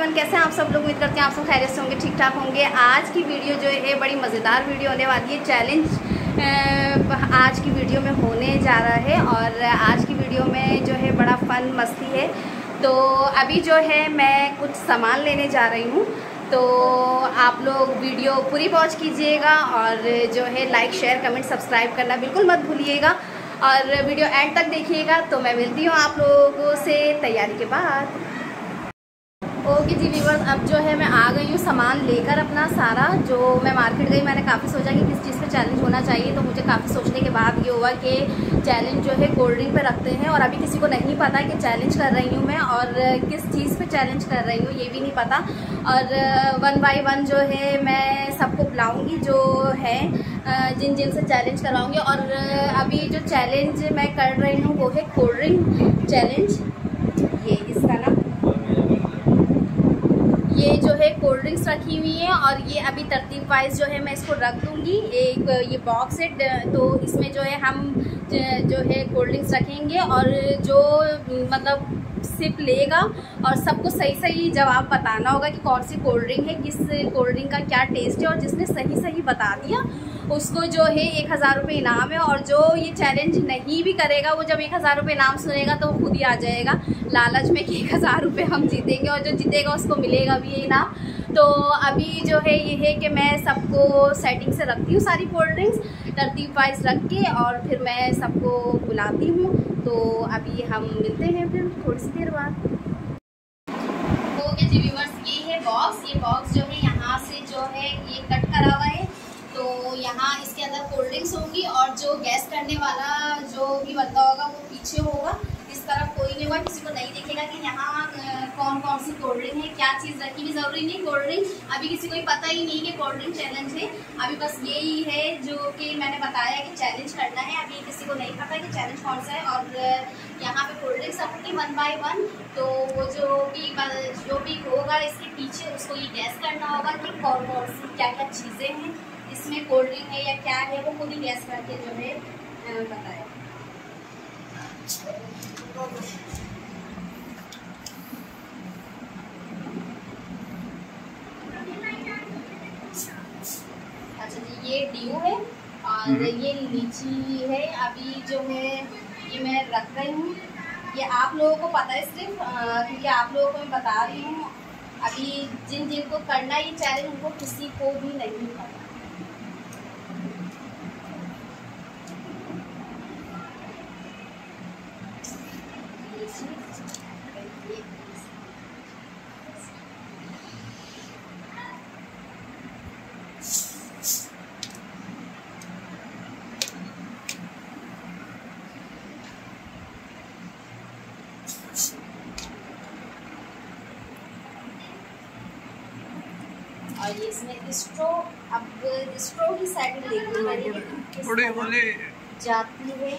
Everyone, कैसे हैं आप सब लोग। उम्मीद करते हैं आप सब खैरियत से होंगे, ठीक ठाक होंगे। आज की वीडियो जो है बड़ी मज़ेदार वीडियो होने वाली है। चैलेंज आज की वीडियो में होने जा रहा है और आज की वीडियो में जो है बड़ा फन मस्ती है। तो अभी जो है मैं कुछ सामान लेने जा रही हूँ, तो आप लोग वीडियो पूरी वॉच कीजिएगा और जो है लाइक शेयर कमेंट सब्सक्राइब करना बिल्कुल मत भूलिएगा और वीडियो एंड तक देखिएगा। तो मैं मिलती हूँ आप लोगों से तैयारी के बाद। ओके जी व्यूअर्स, अब जो है मैं आ गई हूँ सामान लेकर अपना सारा। जो मैं मार्केट गई, मैंने काफ़ी सोचा कि किस चीज़ पे चैलेंज होना चाहिए। तो मुझे काफ़ी सोचने के बाद ये हुआ कि चैलेंज जो है कोल्ड ड्रिंक पे रखते हैं और अभी किसी को नहीं पता कि चैलेंज कर रही हूँ मैं और किस चीज़ पे चैलेंज कर रही हूँ ये भी नहीं पता। और वन बाई वन जो है मैं सबको बुलाऊँगी जो है, जिन जिन से चैलेंज करवाऊँगी। और अभी जो चैलेंज मैं कर रही हूँ वो है कोल्ड ड्रिंक चैलेंज। ये इसका नाम ये जो है कोल्ड ड्रिंक्स रखी हुई है और ये अभी तरतीब वाइज जो है मैं इसको रख दूँगी। एक ये बॉक्स है तो इसमें जो है हम जो है कोल्ड ड्रिंक्स रखेंगे और जो मतलब सिप लेगा और सबको सही सही जवाब बताना होगा कि कौन सी कोल्ड ड्रिंक है, किस कोल्ड ड्रिंक का क्या टेस्ट है। और जिसने सही सही बता दिया उसको जो है 1000 रुपये इनाम है। और जो ये चैलेंज नहीं भी करेगा वो जब 1000 रुपये इनाम सुनेगा तो खुद ही आ जाएगा लालच में कि 1000 रुपये हम जीतेंगे और जो जीतेगा उसको मिलेगा भी ये इनाम। तो अभी जो है ये है कि मैं सबको सेटिंग से रखती हूँ, सारी कोल्ड ड्रिंक्स तरतीब वाइज रख के और फिर मैं सबको बुलाती हूँ। तो अभी हम मिलते हैं फिर थोड़ी सी देर बाद। ओके जी व्यूअर्स, ये है बॉक्स। ये बॉक्स जो है यहाँ से जो है ये कट करा हुआ है, तो यहाँ इसके अंदर कोल्ड ड्रिंक्स होंगी और जो गैस करने वाला जो भी बंदा होगा वो पीछे होगा, इस तरफ कोई नहीं होगा। किसी को नहीं देखेगा कि यहाँ कौन कौन सी कोल्ड ड्रिंक है, क्या चीज़ रखी भी ज़रूरी नहीं। कोल्ड ड्रिंक अभी किसी को ही पता ही नहीं कि कोल्ड ड्रिंक चैलेंज है। अभी बस यही है जो कि मैंने बताया कि चैलेंज करना है। अभी किसी को नहीं पता कि चैलेंज कौन सा है। और यहाँ पे कोल्ड ड्रिंक्स रखेंगे 1 बाई 1, तो वो जो भी होगा इसके पीछे उसको ये गैस करना होगा कि कौन कौन सी क्या क्या चीज़ें हैं इसमें कोल्ड ड्रिंक है या क्या है, वो खुद ही गैस करके जो है बताया। अच्छा जी, ये ड्यू है और ये लीची है। अभी जो है ये मैं रख रही हूँ, ये आप लोगों को पता है सिर्फ क्योंकि आप लोगों को मैं बता रही हूँ। अभी जिन जिनको करना ये चैलेंज उनको किसी को भी नहीं पता। और ये इसमें स्ट्रो, अब स्ट्रो की साइड देखनी थोड़े बोले जाती है।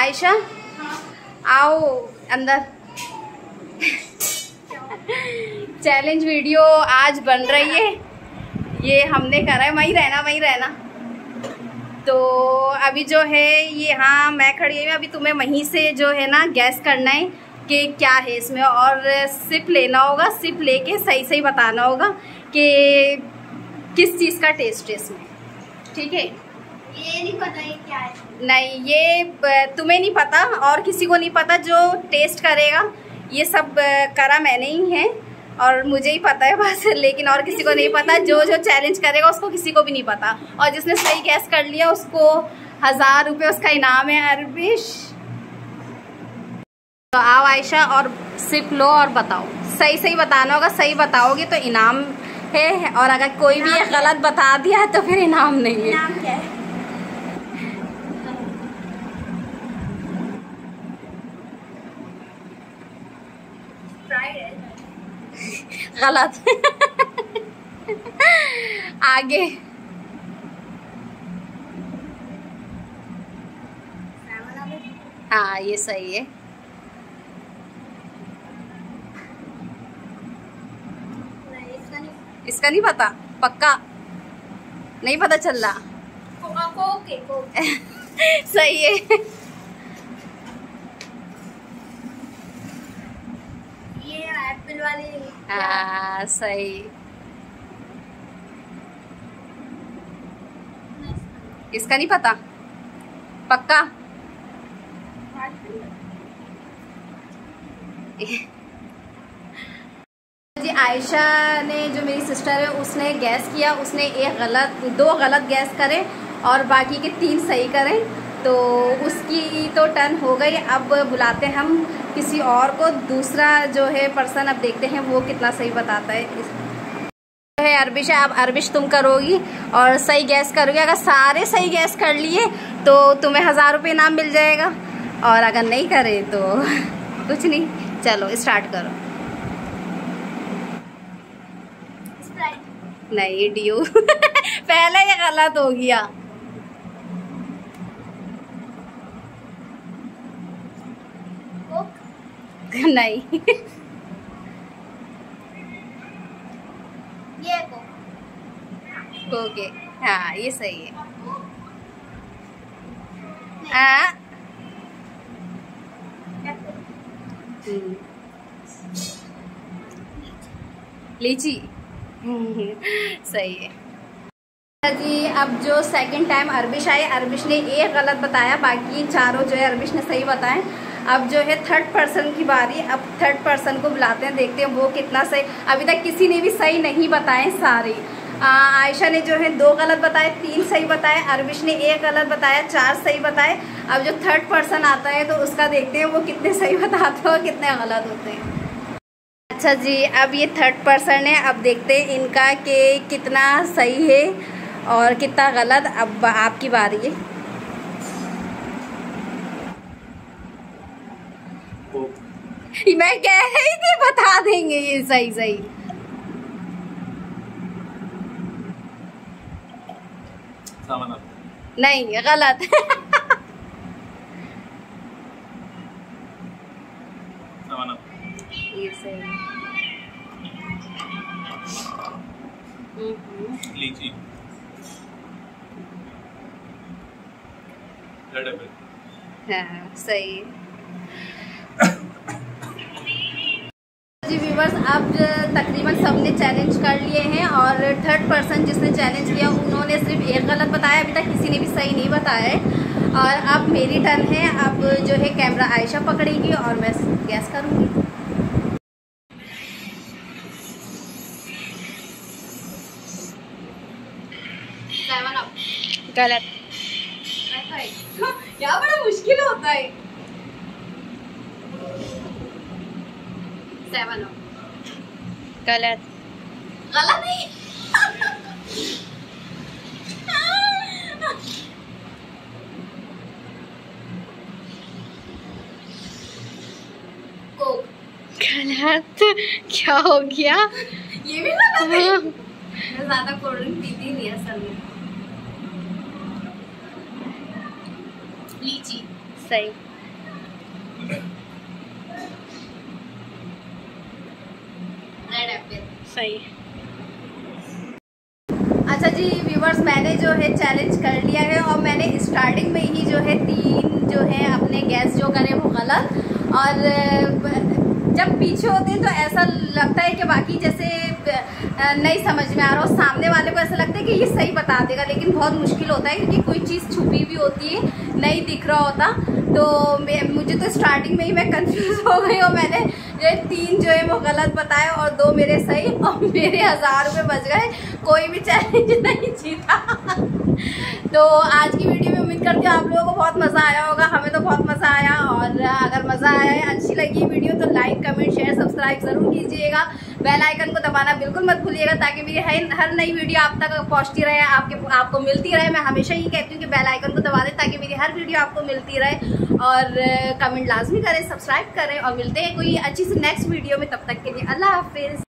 आयशा आओ अंदर। चैलेंज वीडियो आज बन रही है, ये हमने करा है। वहीं रहना, वहीं रहना। तो अभी जो है ये हाँ मैं खड़ी हुई हूँ। अभी तुम्हें वहीं से जो है ना गैस करना है कि क्या है इसमें और सिप लेना होगा। सिप लेके सही सही बताना होगा कि किस चीज़ का टेस्ट है इसमें, ठीक है। ये नहीं पता है क्या है, नहीं ये तुम्हें नहीं पता और किसी को नहीं पता जो टेस्ट करेगा। ये सब करा मैंने ही है और मुझे ही पता है बस, लेकिन और किसी को नहीं पता। जो चैलेंज करेगा उसको किसी को भी नहीं पता और जिसने सही गैस कर लिया उसको 1000 रुपये उसका इनाम है। अरबिश तो आओ आयशा और सिप लो और बताओ। सही सही बताना होगा, सही बताओगे तो इनाम है और अगर कोई भी गलत बता दिया तो फिर इनाम नहीं है। इनाम क्या है? गलत। आगे हाँ ये सही है। इसका नहीं पता पक्का। नहीं पता चल रहा। सही है। ये एप्पल वाले। हाँ सही। इसका नहीं पता पक्का। जी आयशा ने जो मेरी सिस्टर है उसने गैस किया, उसने एक गलत, दो गलत गैस करे और बाकी के तीन सही करें, तो उसकी तो टर्न हो गई। अब बुलाते हैं हम किसी और को, दूसरा जो है पर्सन, अब देखते हैं वो कितना सही बताता है। तो है अरबिश, अब अरबिश तुम करोगी और सही गैस करोगी। अगर सारे सही गैस कर लिए तो तुम्हें 1000 रुपये इनाम मिल जाएगा, और अगर नहीं करे तो कुछ नहीं। चलो स्टार्ट करो। नहीं ड्यू। पहले ये गलत हो गया। नहीं। ये ओके। हाँ ये सही है। लीची। सही है जी। अब जो सेकंड टाइम अरबिश आए, अरबिश ने एक गलत बताया, बाकी चारों जो है अरबिश ने सही बताए। अब जो है थर्ड पर्सन की बारी। अब थर्ड पर्सन को बुलाते हैं, देखते हैं वो कितना सही। अभी तक किसी ने भी सही नहीं बताए सारे। आयशा ने जो है 2 गलत बताए, 3 सही बताए, अरबिश ने 1 गलत बताया, 4 सही बताए। अब जो थर्ड पर्सन आता है तो उसका देखते हैं वो कितने सही बताते हैं और कितने गलत होते हैं। अच्छा जी, अब ये थर्ड पर्सन है, अब देखते हैं इनका कि कितना सही है और कितना गलत। अब आपकी बारी है। मैं कह रही थी बता देंगे ये सही सही। नहीं गलत। ये सही। लीची। हाँ सही। जी व्यूवर्स, अब तकरीबन सबने चैलेंज कर लिए हैं, और थर्ड पर्सन जिसने चैलेंज किया उन्होंने सिर्फ एक गलत बताया, अभी तक किसी ने भी सही नहीं बताया। और अब मेरी टर्न है। अब जो है कैमरा आयशा पकड़ेगी और मैं गैस करूँगी। गलत। क्या बड़ा मुश्किल होता है। 7 गलत। गलत नहीं। कोक। गलत। क्या हो गया? ये भी गलत है। मैं ज्यादा कोल्ड ड्रिंक पीती नहीं असल में। लीची। सही। सही। अच्छा जी व्यूवर्स, मैंने जो है चैलेंज कर लिया है, और मैंने स्टार्टिंग में ही जो है 3 जो है अपने गैस जो करे वो गलत, और जब पीछे होते हैं तो ऐसा लगता है कि बाकी जैसे नहीं समझ में आ रहा हो, सामने वाले को ऐसा लगता है कि ये सही बता देगा, लेकिन बहुत मुश्किल होता है क्योंकि कोई चीज़ छुपी भी होती है, नहीं दिख रहा होता। तो मुझे तो स्टार्टिंग में ही मैं कंफ्यूज हो गई, और मैंने ये 3 जो है वो गलत बताए और 2 मेरे सही, और मेरे 1000 रुपये बच गए। कोई भी चैलेंज नहीं जीता। तो आज की वीडियो में उम्मीद करती हूँ आप लोगों को बहुत मज़ा आया होगा। हमें तो बहुत मज़ा आया, और अगर मज़ा आया है, अच्छी लगी वीडियो तो लाइक, कमेंट, शेयर, सब्सक्राइब ज़रूर कीजिएगा। बेल आइकन को दबाना बिल्कुल मत भूलिएगा, ताकि मेरी हर नई वीडियो आप तक पहुँचती रहे, आपको मिलती रहे। मैं हमेशा ही कहती हूँ कि बेल आइकन को दबा दें ताकि मेरी हर वीडियो आपको मिलती रहे, और कमेंट लाजमी करें, सब्सक्राइब करें, और मिलते हैं कोई अच्छी सी नेक्स्ट वीडियो में। तब तक के लिए अल्लाह हाफिज़।